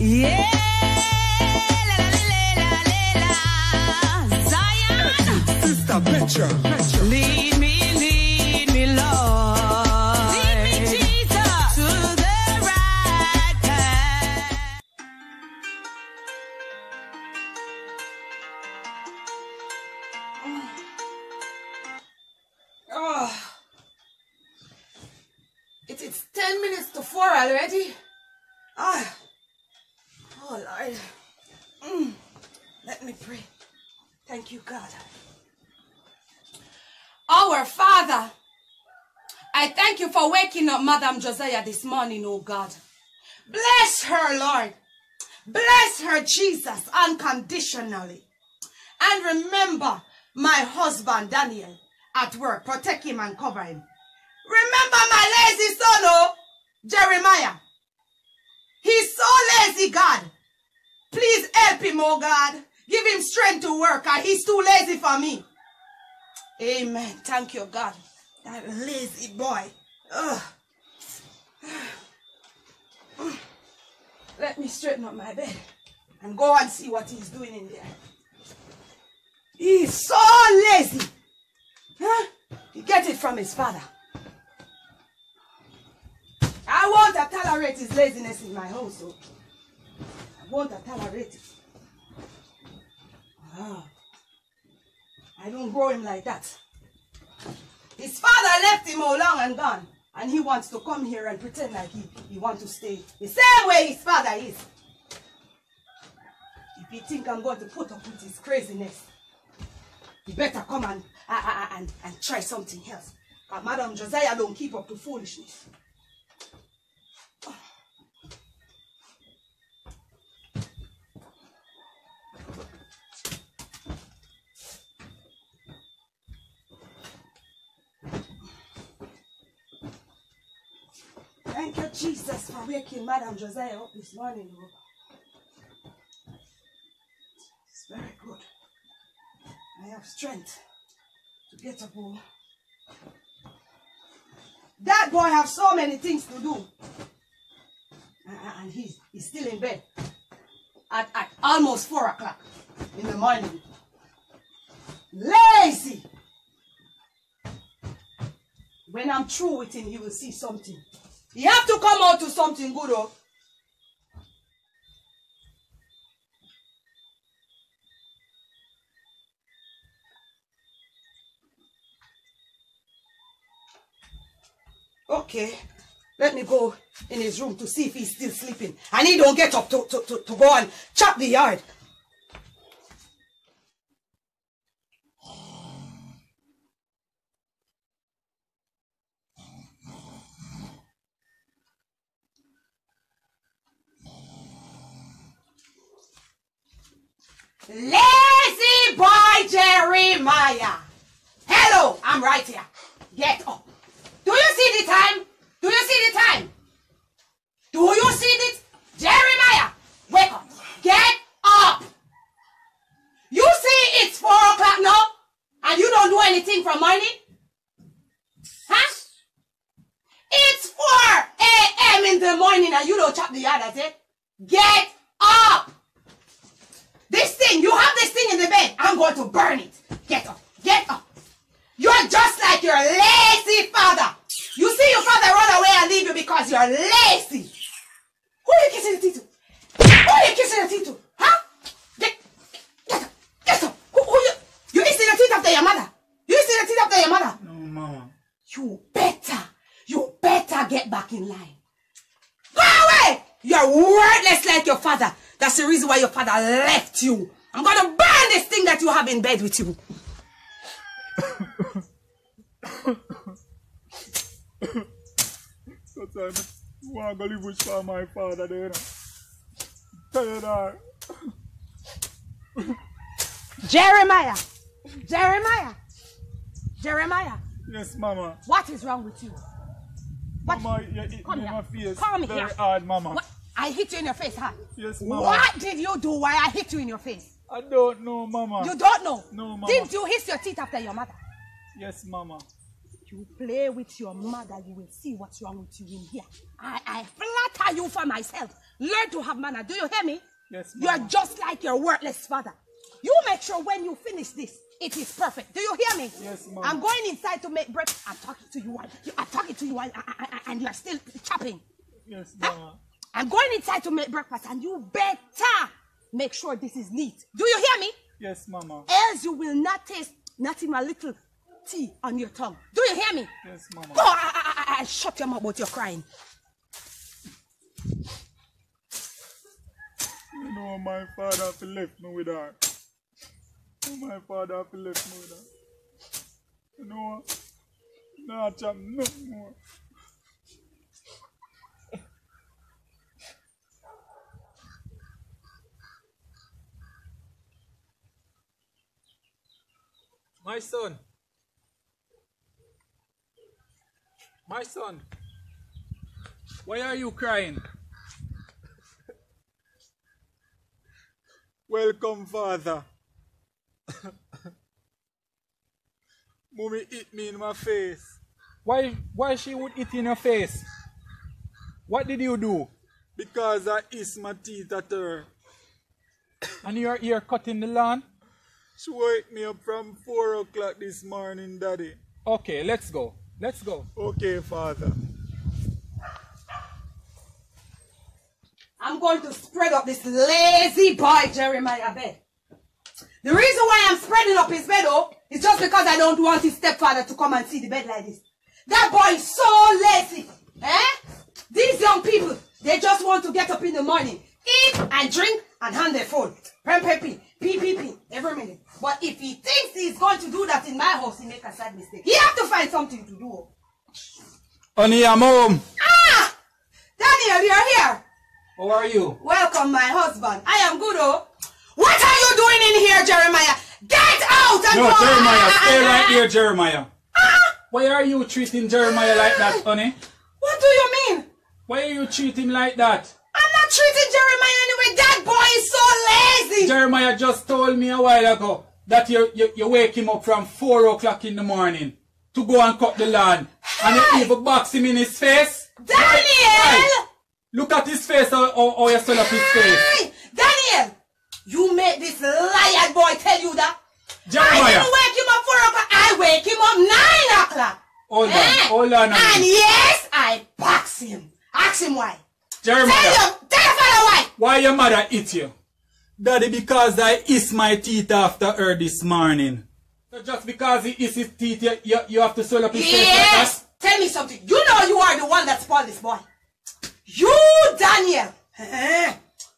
Zion. Sister Petra. Lead me, Lord. Lead me, Jesus, to the right path. Oh. It is 10 minutes to 4 already. Ah. Oh, Lord. Let me pray. Thank you, God. Our Father, I thank you for waking up Madam Josiah this morning, oh God. Bless her, Lord. Bless her, Jesus, unconditionally. And remember my husband, Daniel, at work. Protect him and cover him. Remember my lazy son, oh, Jeremiah. He's so lazy, God. Please help him, oh God. Give him strength to work, and he's too lazy for me. Amen. Thank you, God. That lazy boy. Ugh. Let me straighten up my bed and go and see what he's doing in there. He's so lazy. Huh? He gets it from his father. I won't tolerate his laziness in my household. I won't tolerate it. Wow. I don't grow him like that. His father left him all long and gone, and he wants to come here and pretend like he wants to stay the same way his father is. If you think I'm going to put up with his craziness, you better come and try something else. But Madam Josiah don't keep up to foolishness. Thank you, Jesus, for waking Madam Josiah up this morning. It's very good. I have strength to get up. That boy has so many things to do. And he's still in bed at almost 4 o'clock in the morning. Lazy! When I'm through with him, he will see something. You have to come out to something good, oh. Okay, let me go in his room to see if he's still sleeping. And he don't get up to go and chop the yard. Lazy boy Jeremiah. Hello, I'm right here. Get up. Do you see the time? Do you see the time? Do you see it? Jeremiah, wake up. Get up. You see it's 4 o'clock now and you don't do anything from morning? Huh? It's 4 a.m. in the morning and you don't chop the yard, I said. Get up. This thing, you have this thing in the bed. I'm going to burn it. Get up. Get up. You're just like your lazy father. You see your father run away and leave you because you're lazy. Who are you kissing the teeth to? Who are you kissing the teeth to? Huh? Get up. Get up. Who you? You kissing the teeth after your mother? You kissing the teeth after your mother? No, Mama. You better get back in line. Go away. You're worthless like your father. That's the reason why your father left you. I'm going to burn this thing that you have in bed with you. Sometimes I want to live with my father there. Jeremiah. Yes, Mama. What is wrong with you? What? Mama, you hit me in my face. Come very here. Hard, Mama. What? I hit you in your face, huh? Yes, Mama. What did you do while I hit you in your face? I don't know, Mama. You don't know? No, Mama. Did you hiss your teeth after your mother? Yes, Mama. You play with your mother, you will see what's wrong with you in here. I flatter you for myself. Learn to have manner. Do you hear me? Yes, ma'am. You are just like your worthless father. You make sure when you finish this, it is perfect. Do you hear me? Yes, ma'am. I'm going inside to make breakfast. I'm talking to you. I'm talking to you and you are still chopping. Yes, ma'am. I'm going inside to make breakfast and you better make sure this is neat. Do you hear me? Yes, mama. Else you will not taste not even a little tea on your tongue. Do you hear me? Yes, mama. Go, I shut your mouth, but you're crying. You know, my father have left me with her. My father have left me with her. You know, now I'm no more. My son, why are you crying? Welcome, father. Mommy hit me in my face. Why she would hit in your face? What did you do? Because I hissed my teeth at her. And your ear cut in the lawn? She woke me up from 4 o'clock this morning, Daddy. Okay, let's go. Let's go. Okay, Father. I'm going to spread up this lazy boy Jeremiah bed. The reason why I'm spreading up his bed, though, is just because I don't want his stepfather to come and see the bed like this. That boy is so lazy. Eh? These young people, they just want to get up in the morning, eat and drink, and hand their phone. PPP, every minute. But if he thinks he's going to do that in my house, he makes a sad mistake. He has to find something to do. Honey, I'm home. Ah! Daniel, you're here. How are you? Welcome, my husband. I am good, oh. What are you doing in here, Jeremiah? Get out and go! No, Jeremiah, stay right here, Jeremiah. Ah! Why are you treating Jeremiah like that, honey? What do you mean? Why are you treating him like that? I'm not treating Jeremiah anyway. That boy is so lazy. Jeremiah just told me a while ago that you wake him up from 4 o'clock in the morning to go and cut the lawn. Hey. And you even box him in his face. Daniel! Right. Look at his face, how you set up his face. Daniel! You made this liar boy tell you that. Jeremiah. I didn't wake him up 4 o'clock. I wake him up 9 o'clock. Hold on. And yes, I box him. Ask him why. Jeremiah, tell your father why your mother hit you? Daddy, because I hissed my teeth after her this morning. So just because he hissed his teeth, you have to swell up his face like that? Tell me something. You know you are the one that spoiled this boy. You, Daniel.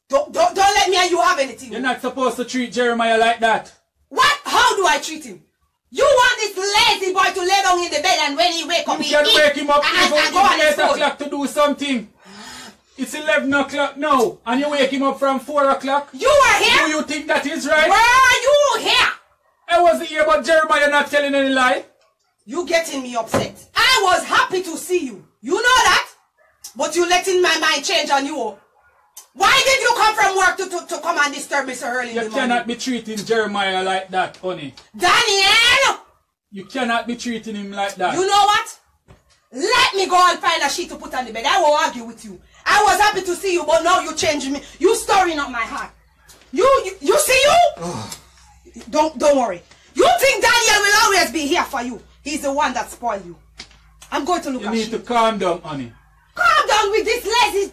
Don't let me and you have anything. You're not supposed to treat Jeremiah like that. What? How do I treat him? You want this lazy boy to lay down in the bed and when he wake up, you can wake him up even at 8 o'clock to do something. It's 11 o'clock now, and you wake him up from 4 o'clock. You are here? Do you think that is right? Why are you here? I wasn't here, but Jeremiah not telling any lie. You getting me upset. I was happy to see you. You know that? But you letting my mind change on you. Why did you come from work to come and disturb me so early in the morning? You cannot be treating Jeremiah like that, honey. Daniel! You cannot be treating him like that. You know what? Let me go and find a sheet to put on the bed. I will argue with you. I was happy to see you, but now you changed me. You stirring up my heart. You see you? Ugh. Don't worry. You think Daniel will always be here for you? He's the one that spoiled you. I'm going to look at you. You need to calm down, honey. Calm down with this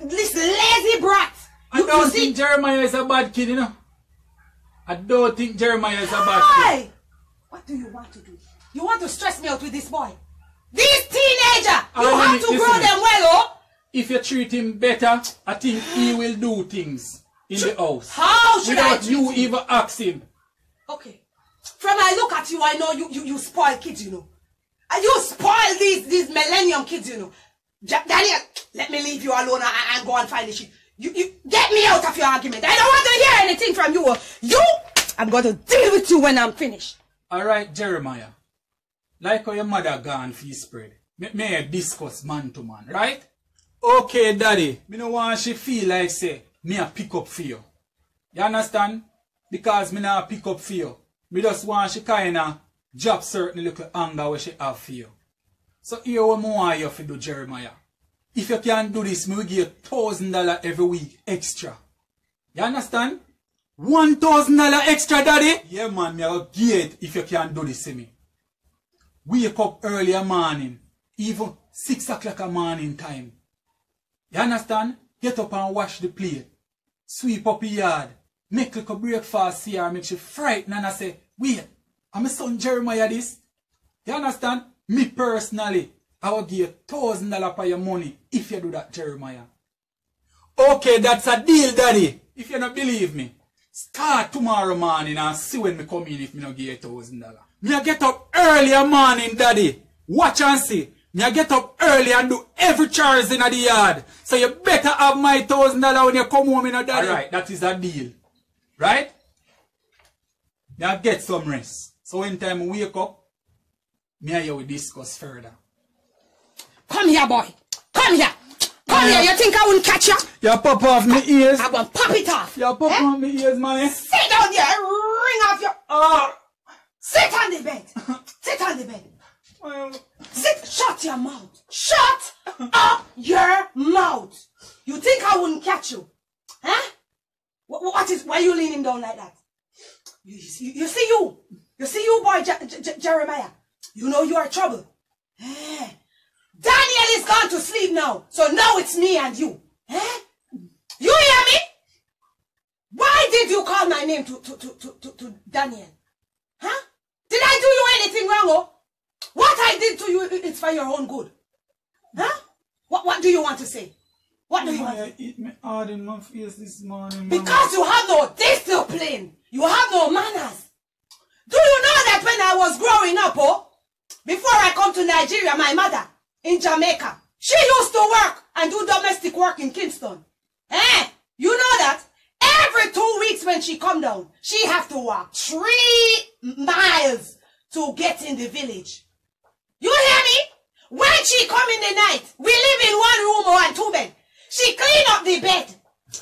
lazy brat. I don't think Jeremiah is a bad kid, you know. I don't think Jeremiah is a bad kid. What do you want to do? You want to stress me out with this boy? This teenager, you have to grow them well, oh. If you treat him better, I think he will do things in the house. How should I treat you even ask him? Okay. From I look at you, I know you spoil kids, you know. And you spoil these millennium kids, you know. Daniel, let me leave you alone and go and find the shit. You get me out of your argument. I don't want to hear anything from you. I'm going to deal with you when I'm finished. All right, Jeremiah. Like how your mother gone for spread. May I discuss man to man, right? Okay, Daddy. Me no want she feel like say me a pick up for you. You understand? Because me no pick up for you. Me just want she kinda drop certain little anger where she have for you. So here what more you have to do, Jeremiah. If you can't do this, me will give you $1,000 every week extra. You understand? $1,000 extra, daddy? Yeah, man, me will give it if you can't do this to me. Wake up early in the morning, even 6 o'clock in the morning time. You understand? Get up and wash the plate. Sweep up the yard. Make like a breakfast here, make you frightened and I say, wait, I'm my son Jeremiah this. You understand? Me personally, I will give you $1,000 for your money if you do that, Jeremiah. Okay, that's a deal, daddy. If you don't believe me, start tomorrow morning and see when me come in if me not give you $1,000. Me I get up early in the morning, daddy. Watch and see. Me I get up early and do every chores in the yard. So you better have my $1,000 when you come home, you know, daddy. Alright, that is a deal. Right? Me I get some rest. So when time we wake up, me and you will discuss further. Come here, boy. Come here. Come here. You think I won't catch you? You pop off me ears. I won't pop it off. You pop off me ears, man. Sit down there. Ring off your... Sit on the bed. Sit on the bed. Sit. Shut your mouth. Shut up your mouth. You think I wouldn't catch you? Huh? What is... Why are you leaning down like that? You see you. You see you, boy, Jeremiah. You know you are trouble. Eh. Daniel is gone to sleep now, so now it's me and you. Eh? You hear me? Why did you call my name to Daniel? Huh? Did I do you anything wrong? Oh? What I did to you, it's for your own good. Huh? What do you want to say? What do you want? I eat me hard in my face this morning. Mama. Because you have no discipline. You have no manners. Do you know that when I was growing up, oh, before I come to Nigeria, my mother, in Jamaica, she used to work and do domestic work in Kingston. Eh? You know that? Every 2 weeks when she come down, she have to walk 3 miles to get in the village. You hear me? When she come in the night, we live in one room or on 2 beds. She clean up the bed.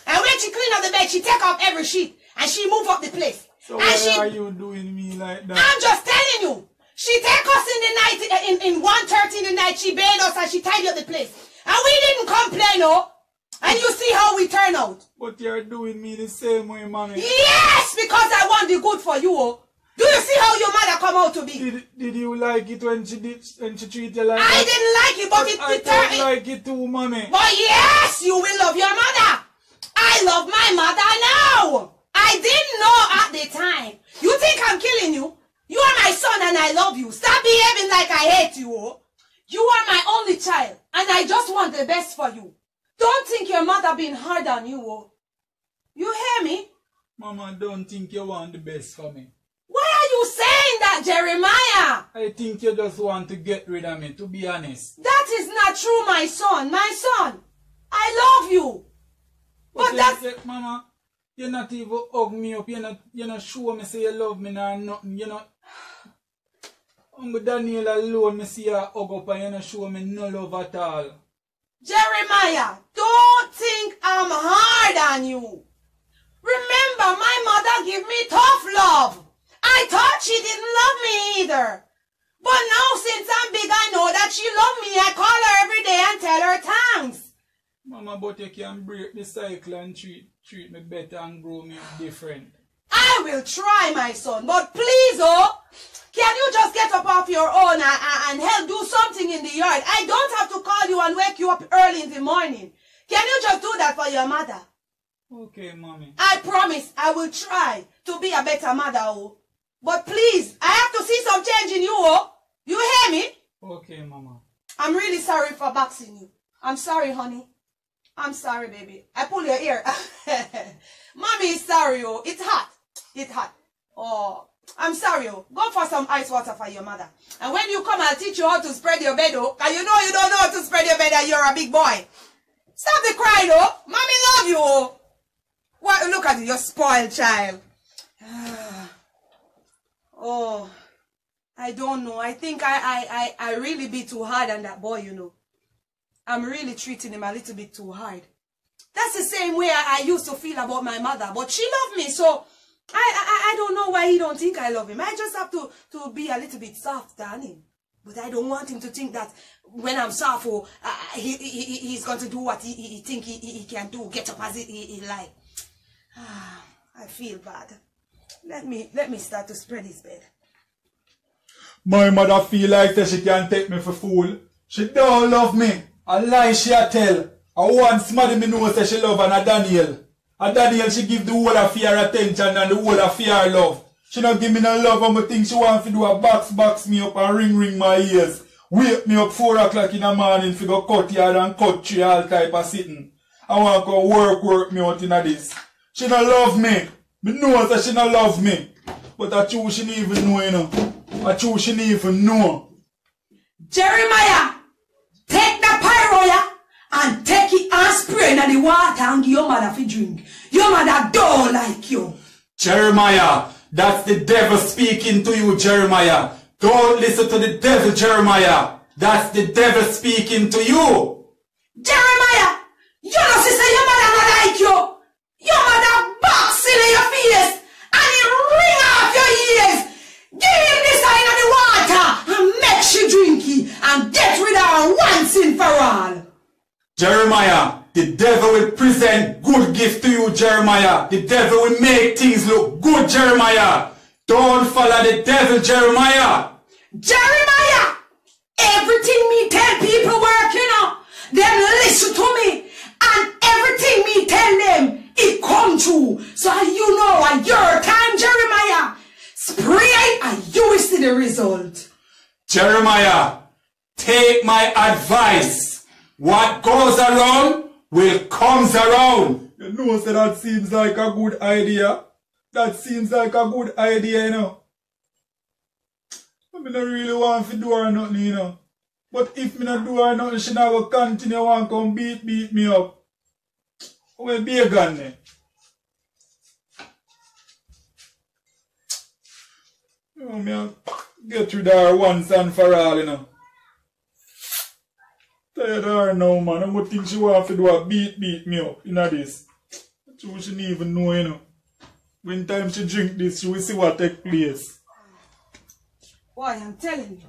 And when she clean up the bed, she take off every sheet and she move up the place. So why are you doing me like that? I'm just telling you. She take us in the night, in 1:30 in the night, she bathed us and she tidied up the place. And we didn't complain, no. And you see how we turn out. But you're doing me the same way, mommy. Yes, because I want the good for you, oh. Do you see how your mother come out to be? Did you like it when she treated you like that? I didn't like it, but I like it too, mommy. But yes, you will love your mother. I love my mother now. I didn't know at the time. You think I'm killing you? You are my son and I love you. Stop behaving like I hate you. You are my only child and I just want the best for you. Don't think your mother been hard on you. You hear me? Mama, don't think you want the best for me. Why are you saying that, Jeremiah? I think you just want to get rid of me, to be honest. That is not true, my son. My son, I love you. But that's... Said, Mama, you're not even hug me up. You're not sure me say you love me or nothing. You're not... Uncle Daniel alone, me see you hug up and you're not sure me no love at all. Jeremiah, don't think I'm hard on you. Remember, my mother gave me tough love. I thought she didn't love me either. But now since I'm big, I know that she loves me. I call her every day and tell her thanks. Mama, but you can break the cycle and treat me better and grow me different. I will try, my son, but please, oh, can you just get up off your own and help do something in the yard? I don't have to call you and wake you up early in the morning. Can you just do that for your mother? Okay, mommy. I promise I will try to be a better mother, oh. But please, I have to see some change in you, oh. You hear me? Okay, mama. I'm really sorry for boxing you. I'm sorry, honey. I'm sorry, baby. I pull your ear. Mommy is sorry, oh. It's hot. It's hot. Oh, I'm sorry, oh. Go for some ice water for your mother. And when you come, I'll teach you how to spread your bed, oh. Because you know you don't know how to spread your bed and you're a big boy. Stop the crying, oh. Mommy love you, oh. Well, look at you, you're spoiled child. Oh, I don't know. I think I really be too hard on that boy, you know. I'm really treating him a little bit too hard. That's the same way I used to feel about my mother, but she loved me, so I don't know why he don't think I love him. I just have to be a little bit soft on him. But I don't want him to think that when I'm sorrowful, he's going to do what he think he can do, get up as he like. Ah, I feel bad. Let me start to spread his bed. My mother feel like that she can't take me for fool. She don't love me. A lie she a tell. I want somebody me know that she love and a Daniel. A Daniel she give the whole of fear attention and the whole of fear love. She don't give me no love and me think she wants to do a box me up and ring my ears. Wake me up 4 o'clock in the morning to go cut yard and cut tree, all type of sitting. I want to go work me out in this. She don't love me. Me know that she don't love me. But I choose she don't even know, you know. I choose she don't even know. Jeremiah, take the pyroya and take it and spray in the water and give your mother for drink. Your mother don't like you. Jeremiah, that's the devil speaking to you, Jeremiah. Don't listen to the devil, Jeremiah. That's the devil speaking to you. Jeremiah, you know she say your mother not like you. Your mother boxing in your face and you ring off your ears. Give him this sign of the water and make she drink it and get rid of her once and for all. Jeremiah, the devil will present good gifts to you, Jeremiah. The devil will make things look good, Jeremiah. Don't follow the devil, Jeremiah. Jeremiah, everything me tell people work, you know, them listen to me. And everything me tell them, it come true. So you know at your time, Jeremiah, spray and you will see the result. Jeremiah, take my advice. What goes around will comes around. You know, so that seems like a good idea. That seems like a good idea, you know. I don't really want to do her nothing, you know. But if I don't do her nothing, she not will continue and come beat me up. We'll be a gun then. You know, man, get rid of her once and for all, you know. Tired of her now, man. I'm going to think she wants to do a beat me up in this. That's what she didn't even know, you know. When time she drink this, she will see what takes place. Boy, I'm telling you.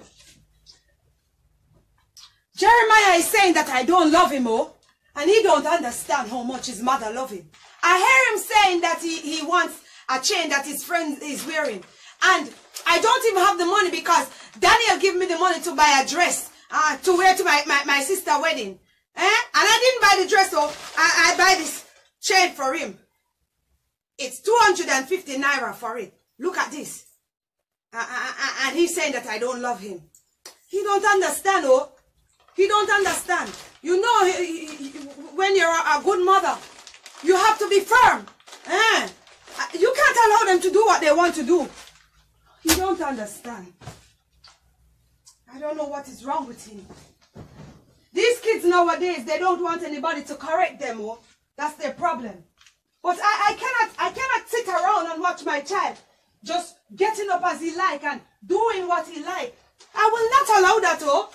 Jeremiah is saying that I don't love him, oh. And he don't understand how much his mother loves him. I hear him saying that he wants a chain that his friend is wearing. And I don't even have the money because Daniel gave me the money to buy a dress. To wear to my sister's wedding. Eh? And I didn't buy the dress, so I buy this chain for him. It's 250 naira for it. Look at this. And he's saying that I don't love him. He don't understand, oh. He don't understand. You know, when you're a good mother, you have to be firm. Eh? You can't allow them to do what they want to do. He don't understand. I don't know what is wrong with him. These kids nowadays, they don't want anybody to correct them. Oh, that's their problem. But I cannot sit around and watch my child just getting up as he like and doing what he like. I will not allow that. Oh,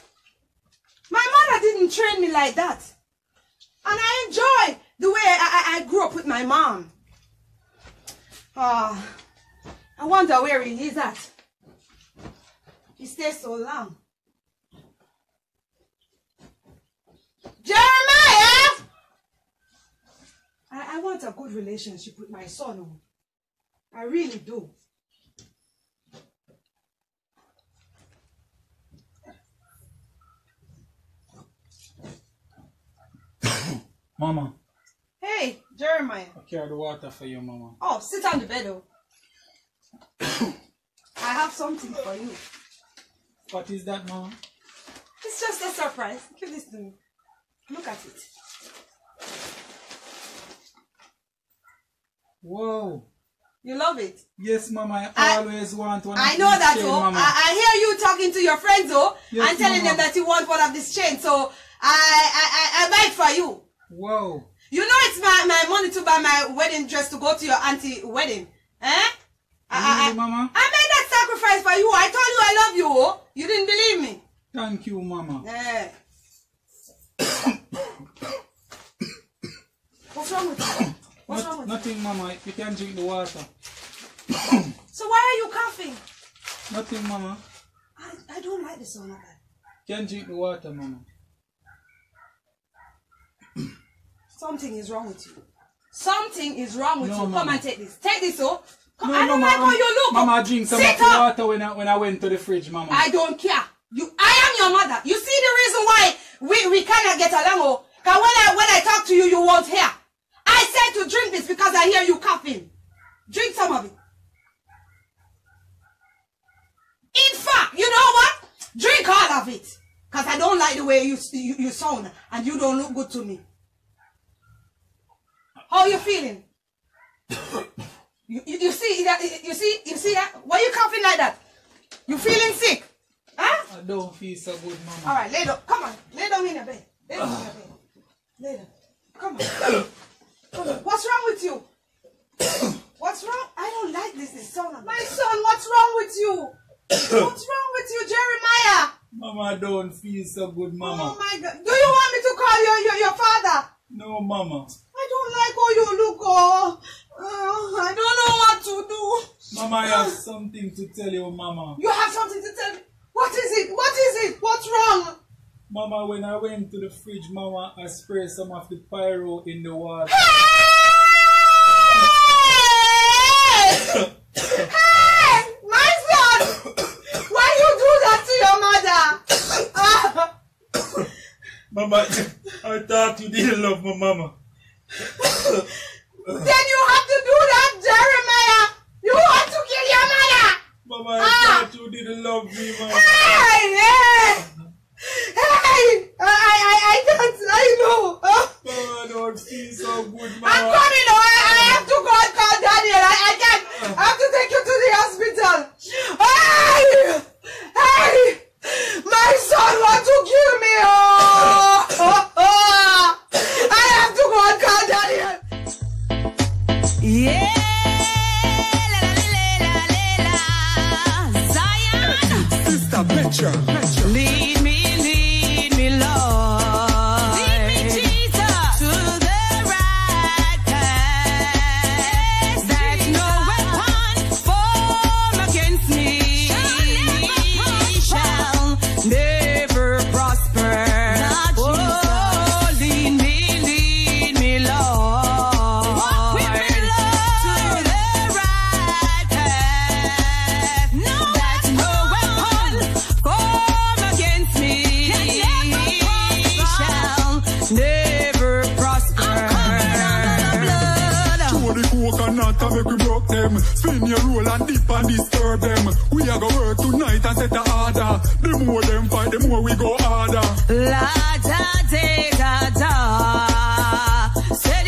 my mother didn't train me like that, and I enjoy the way I grew up with my mom. Ah, I wonder where he is at. He stays so long. Jeremiah! I want a good relationship with my son. I really do. Mama. Hey, Jeremiah. I carry the water for you, Mama. Oh, sit on the bed, oh. I have something for you. What is that, Mama? It's just a surprise. Give this to me. Look at it. Whoa. You love it? Yes, Mama. I always want one. I know that, chain, oh. Mama. I hear you talking to your friends, oh, yes, and telling them that you want one of this chain. So I buy it for you. Whoa. You know it's my money to buy my wedding dress to go to your auntie wedding, eh? Really, Mama? I made that sacrifice for you. I told you I love you. Oh. You didn't believe me. Thank you, Mama. Yeah. What's wrong with you? What's wrong with you? Nothing, Mama. You can't drink the water. So why are you coughing? Nothing, Mama. I don't like the sound of that. Can't drink the water, Mama. Something is wrong with you. Something is wrong with you. Mama. Come and take this. Take this, oh. Come. No, I don't like how you look. Mama, I drink some of the water when I went to the fridge, Mama. I don't care. I am your mother. You see the reason why we cannot get along, oh. Because when I talk to you, you won't hear. I said to drink this because I hear you coughing. Drink some of it. In fact, you know what? Drink all of it. Because I don't like the way you sound. And you don't look good to me. How are you feeling? you see that? You see that? Why are you coughing like that? You feeling sick? Huh? I don't feel so good, Mama. Alright, lay down. Come on. Lay down in the bed. Lay down in the bed. Lay down. Come on. Come on. What's wrong with you? What's wrong? I don't like this sound. My son, what's wrong with you? What's wrong with you, Jeremiah? Mama, I don't feel so good, Mama. Oh my God. Do you want me to call your father? No, Mama. I don't like how you look, oh. I don't know what to do. Mama, I have something to tell you, Mama. You have something to tell me? What is it? What is it? What's wrong? Mama, when I went to the fridge, Mama, I sprayed some of the pyro in the water. Hey! Mama, I thought you didn't love my mama. Then you have to do that, Jeremiah. You want to kill your mother. Mama, I thought you didn't love me, Mama. Hey, I know. Mama, I don't feel so good, Mama. I'm coming, I have to go and call Daniel. I can't. I have to take you to the hospital. Hey. My son wants to kill me! Oh! I have to go and call Daniel! Yeah! Zion! Sister Petra! Lead me, Lord! Lead me, Jesus! To the right path! There's no weapon formed against me! Never prosper. Oh, lead me, Lord. Walk with me, Lord. To the right path. No, that's no weapon come against me. Shall never prosper. I'm covered under the blood. Show the coconut and make we broke them. Spin your roll and dip and disturb them. We are gonna work tonight and set the order. The more them fight, the more we go harder. La da da da da.